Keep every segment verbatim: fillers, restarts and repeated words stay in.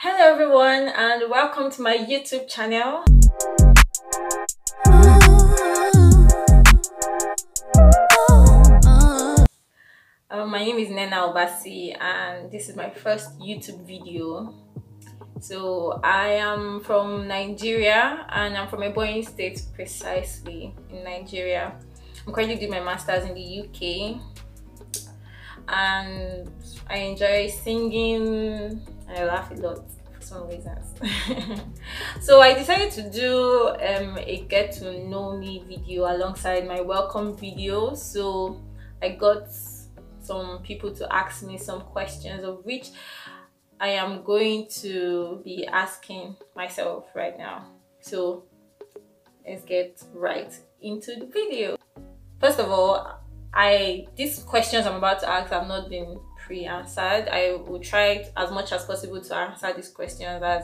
Hello everyone and welcome to my YouTube channel. Uh, my name is Nena Obasi and this is my first YouTube video. So I am from Nigeria and I'm from Ebonyi State, precisely in Nigeria. I'm currently doing my master's in the U K and I enjoy singing. I laugh a lot for some reasons. So I decided to do um, a get to know me video alongside my welcome video. So I got some people to ask me some questions, of which I am going to be asking myself right now. So let's get right into the video. First of all, I these questions I'm about to ask have not been pre-answered. I will try as much as possible to answer these questions as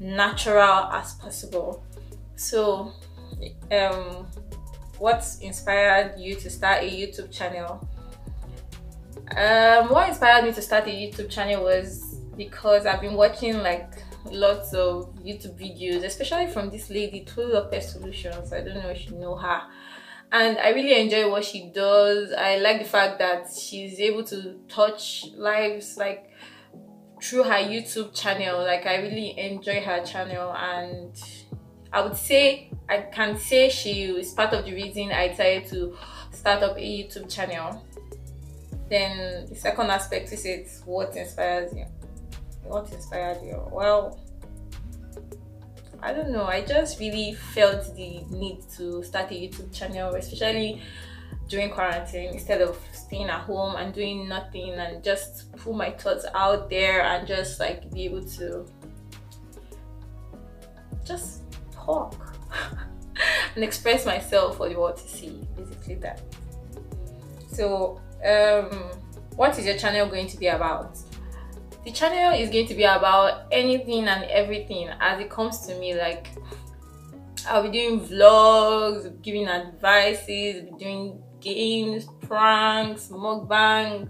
natural as possible. So um what inspired you to start a YouTube channel? Um what inspired me to start a YouTube channel was because I've been watching like lots of YouTube videos, especially from this lady Twolope Solutions. I don't know if you know her. And I really enjoy what she does. I like the fact that she's able to touch lives like through her YouTube channel. Like I really enjoy her channel, and I would say I can say she is part of the reason I decided to start up a YouTube channel. Then the second aspect is it what inspires you. What inspired you? Well, I don't know, I just really felt the need to start a YouTube channel, especially during quarantine, instead of staying at home and doing nothing, and just put my thoughts out there and just like be able to just talk and express myself for the world to see, basically that. So um what is your channel going to be about? The channel is going to be about anything and everything as it comes to me. Like I'll be doing vlogs, giving advices, doing games, pranks, mukbangs,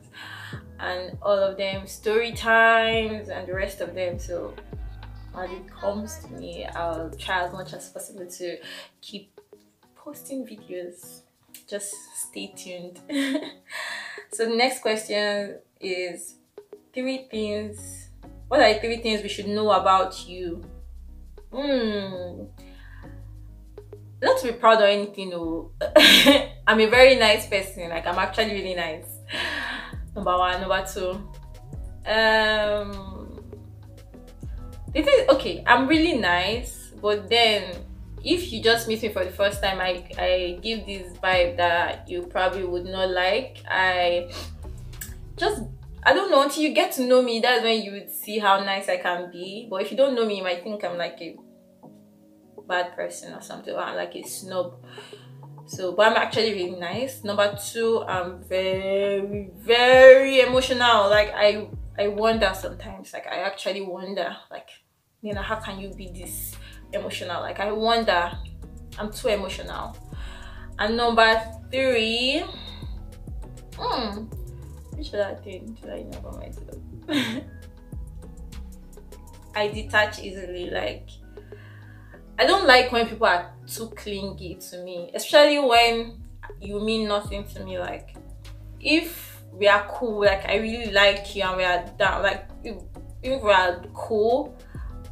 and all of them, story times and the rest of them. So as it comes to me, I'll try as much as possible to keep posting videos. Just stay tuned. So the next question is three things. What are the three things we should know about you? Hmm. Not to be proud or anything, no. I'm a very nice person. Like I'm actually really nice. Number one, number two. Um. This is okay. I'm really nice, but then if you just meet me for the first time, I I give this vibe that you probably would not like. I just. I don't know, until you get to know me, that's when you would see how nice I can be. But if you don't know me, you might think I'm like a bad person or something, or I'm like a snob. So, but I'm actually really nice. Number two, I'm very, very emotional. Like I, I wonder sometimes. Like I actually wonder. Like, you know, how can you be this emotional? Like I wonder. I'm too emotional. And number three, hmm. Which other thing did I know about myself? I detach easily. Like I don't like when people are too clingy to me, especially when you mean nothing to me. Like if we are cool, like I really like you and we are down, like if, if we are cool,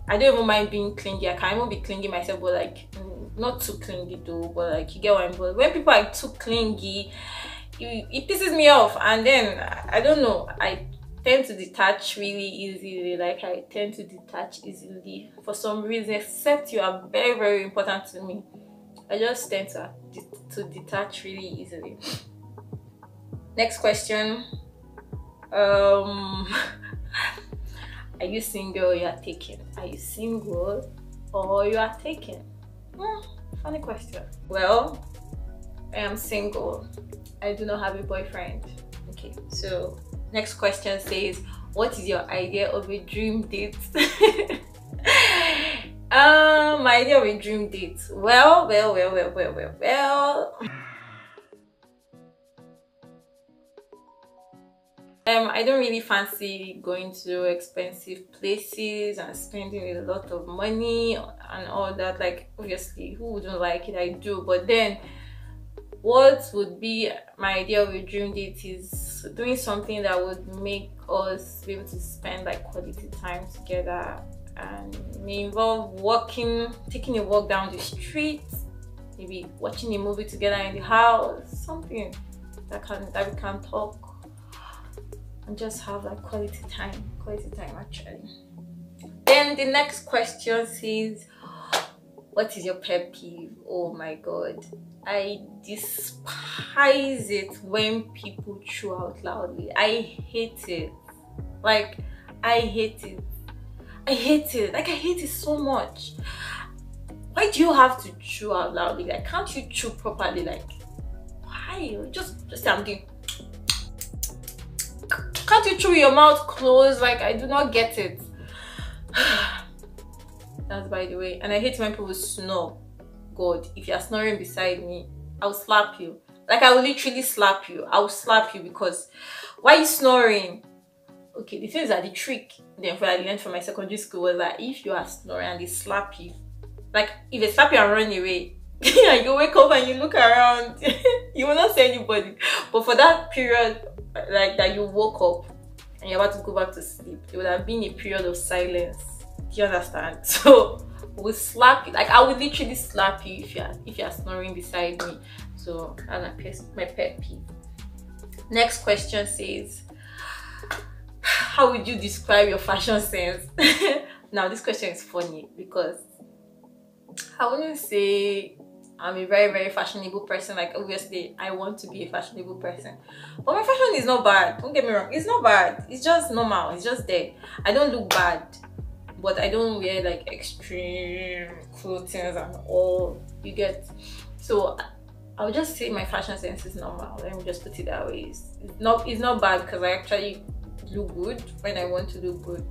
I don't even mind being clingy. I can't even be clingy myself, but like not too clingy though, but like you get what I'm saying. When people are too clingy, It, it pisses me off, and then I don't know, I tend to detach really easily. Like I tend to detach easily for some reason, except you are very very important to me. I just tend to, to detach really easily. Next question. Um are you single or you are taken? Are you single or you are taken? Hmm, funny question. Well, I am single. I do not have a boyfriend. Okay, so next question says, what is your idea of a dream date? Um, my idea of a dream date. Well, well, well, well, well, well, well. Um, I don't really fancy going to expensive places and spending a lot of money and all that. Like, obviously, who wouldn't like it? I do. But then, what would be my idea of a dream date is doing something that would make us be able to spend like quality time together, and may involve walking, taking a walk down the street, maybe watching a movie together in the house, something that can that we can talk. And just have like quality time, quality time actually. Then the next question is, what is your pet peeve? Oh my god, I despise it when people chew out loudly. I hate it. Like, I hate it. I hate it. Like, I hate it so much. Why do you have to chew out loudly? Like, can't you chew properly? Like, why? Just, just I'm doing. Can't you chew your mouth closed? Like, I do not get it. That's by the way. And I hate when people snore. God, if you're snoring beside me, I'll slap you. Like, I will literally slap you. I'll slap you because why are you snoring? Okay, the things that the trick then I learned from my secondary school was that if you are snoring and they slap you, like if they slap you and run away, and you wake up and you look around, you will not see anybody. But for that period, like that you woke up and you're about to go back to sleep, it would have been a period of silence. Do you understand? So we'll slap you. Like, I would literally slap you if you're if you're snoring beside me. So that's my pet peeve. Next question says, how would you describe your fashion sense? Now this question is funny because I wouldn't say I'm a very very fashionable person. Like, obviously I want to be a fashionable person, but my fashion is not bad, don't get me wrong. It's not bad, it's just normal, it's just there. I don't look bad, but I don't wear like extreme clothing and all, you get. So I'll just say my fashion sense is normal, let me just put it that way. It's not, it's not bad because I actually look good when I want to look good.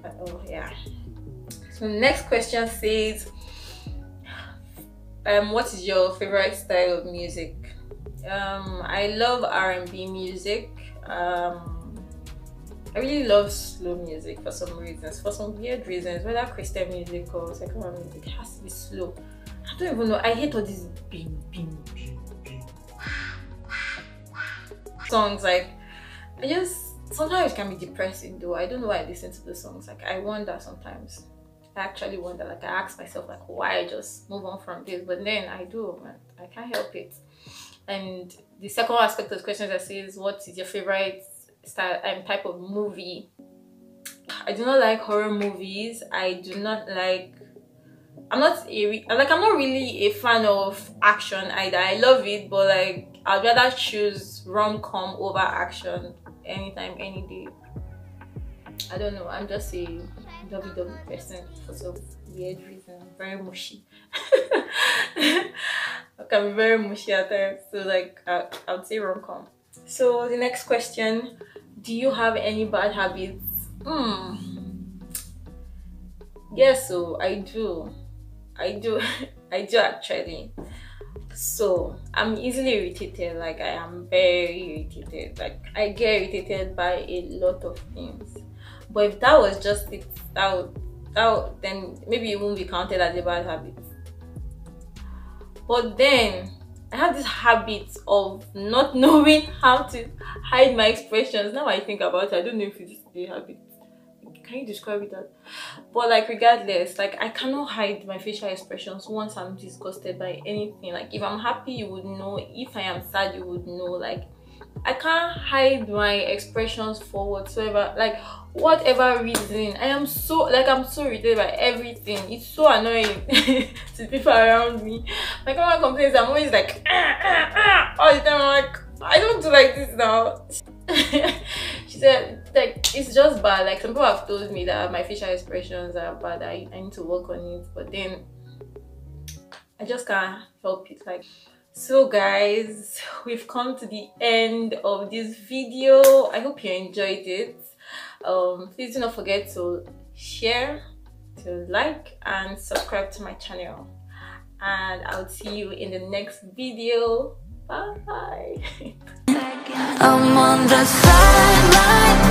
But, oh yeah. So next question says, Um, what is your favorite style of music? Um, I love R and B music. Um, I really love slow music for some reasons, for some weird reasons, whether Christian music or secular music. It has to be slow. I don't even know. I hate all these bing, bing, bing, bing songs. Like, I just sometimes it can be depressing though. I don't know why I listen to those songs. Like, I wonder sometimes. I actually wonder, like, I ask myself, like, why I just move on from this? But then I do, man. I can't help it. And the second aspect of the question that says, what is your favorite style and um, type of movie? I do not like horror movies. I do not like. I'm not a like. I'm not really a fan of action either. I love it, but like, I'd rather choose rom-com over action anytime, any day. I don't know. I'm just a W W person for some weird reason. Very mushy. I can be very mushy at times. So like, uh, I would say rom-com. So the next question: do you have any bad habits? Hmm. Yes, yeah, so I do. I do. I do actually. So I'm easily irritated. Like, I am very irritated. Like, I get irritated by a lot of things. But if that was just it, that would, that would, then maybe it won't be counted as a bad habit. But then I have this habit of not knowing how to hide my expressions. Now I think about it, I don't know if it's a habit. Can you describe it as? But like, regardless, like, I cannot hide my facial expressions once I'm disgusted by anything. Like, if I'm happy, you would know. If I am sad, you would know. Like, I can't hide my expressions for whatsoever, like, whatever reason. I am so, like, I'm so irritated by everything. It's so annoying to people around me. My grandma complains, I'm always like, ah, ah, ah, all the time. I'm like, I don't do like this now. She said, like, it's just bad. Like, some people have told me that my facial expressions are bad. I, I need to work on it, but then I just can't help it. Like, so guys, we've come to the end of this video. I hope you enjoyed it. Um please do not forget to share, to like and subscribe to my channel, and I'll see you in the next video. Bye. I'm on the sideline.